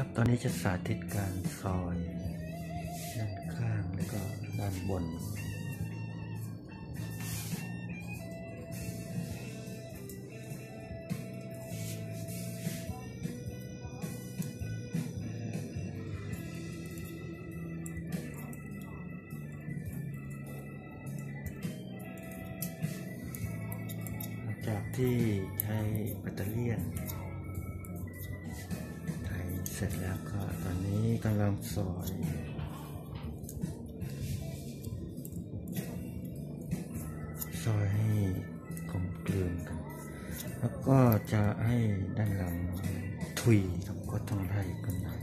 ครับตอนนี้จะสาธิตการซอยด้านข้างแล้วก็ด้านบนจากที่ใช้แบตเตอเรี่ยนเสร็จแล้วก็ตอนนี้กำลังซอยให้กลมกลืนกันแล้วก็จะให้ด้านหลังถุยครับก็ต้องไล่กันหน่อย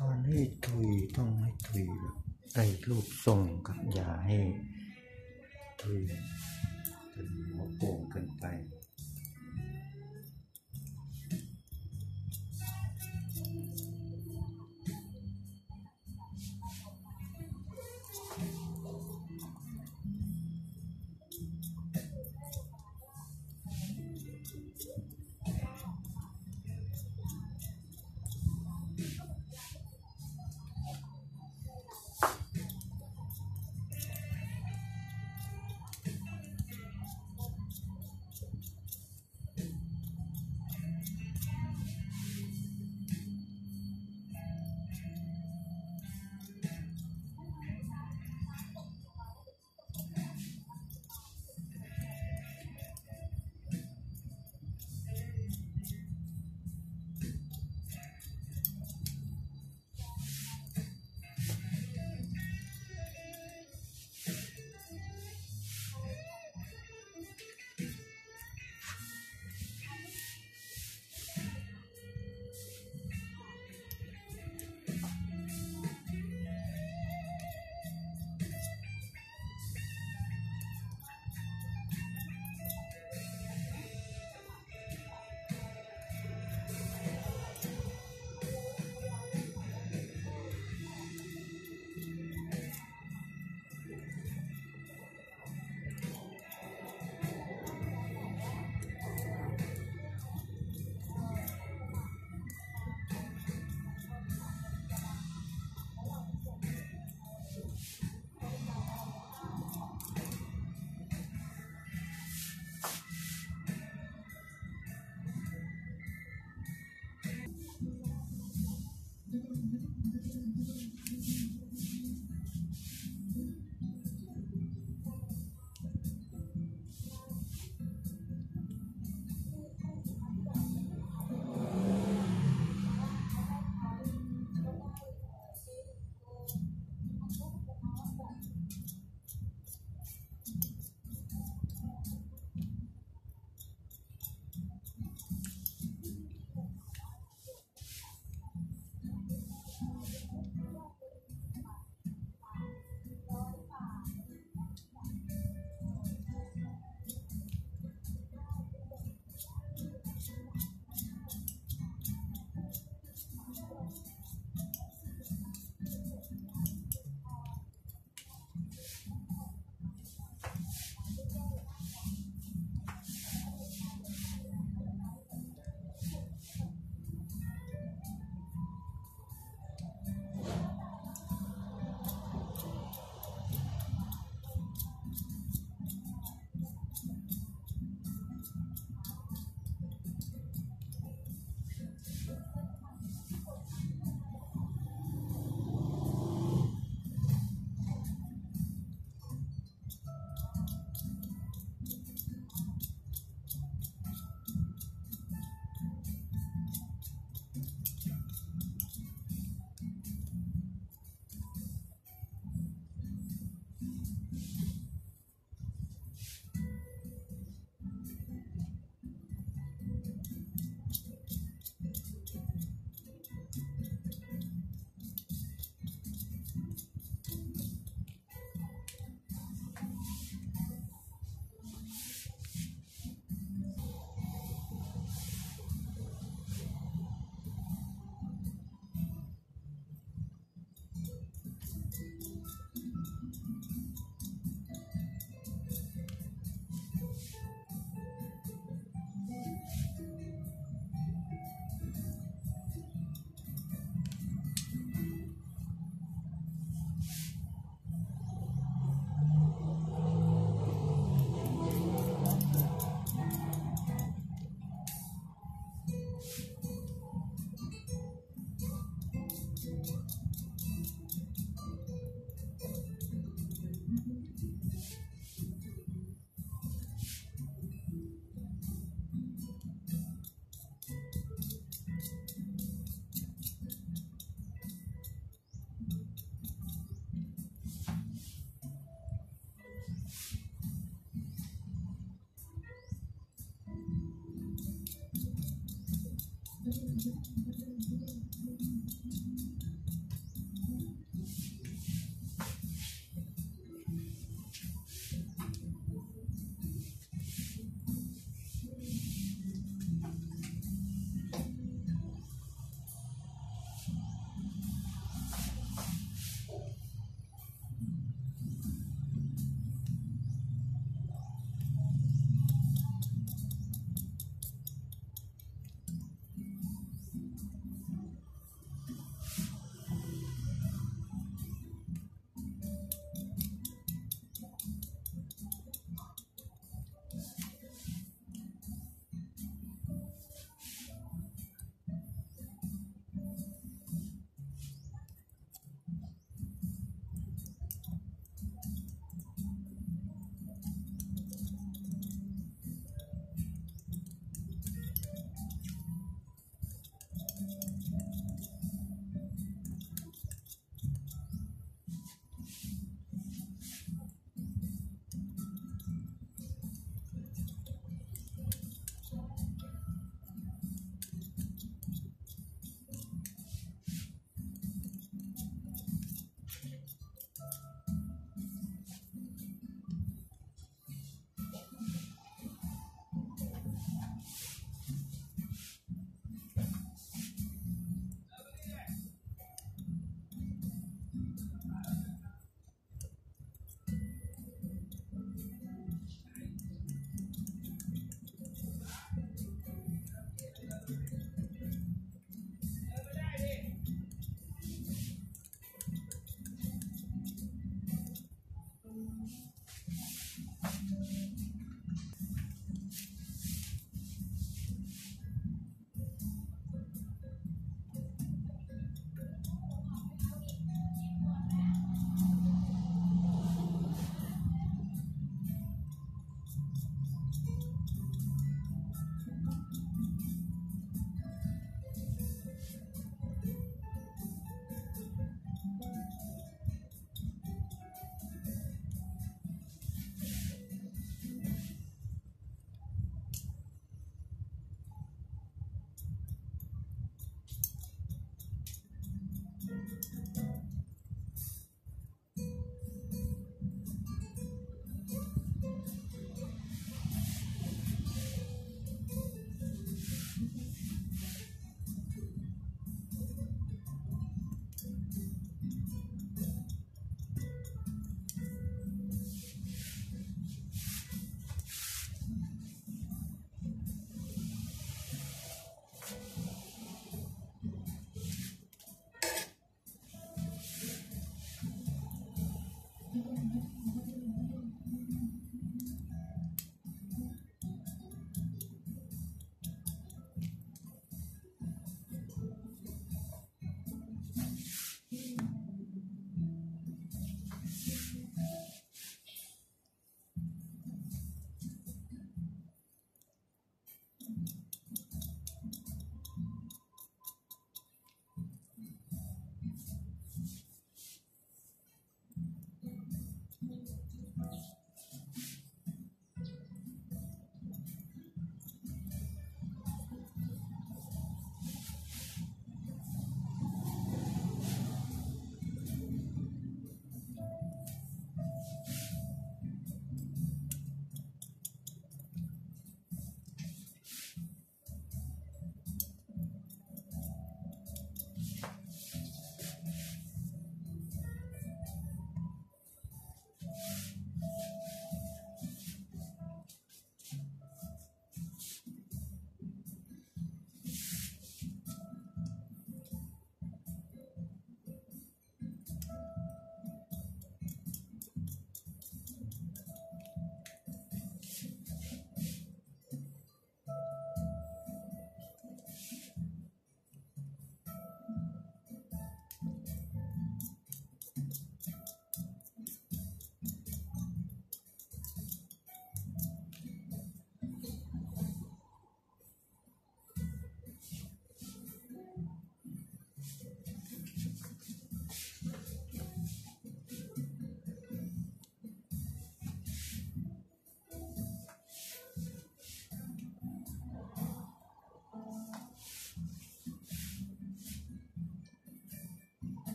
ก่อนให้ถุยต้องให้ถุยแบบไอ้รูปทรงกับอย่าให้ถุยเป็นหัวโป่งเกินไป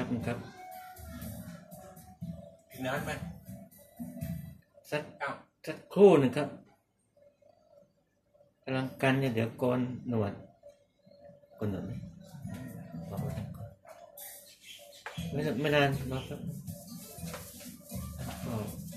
ครับอีกนานไหมสักครู่หนึ่งครับกำลังกันเนี่ยเดี๋ยวโกนหนวดไหม ไม่นานน็อตครับ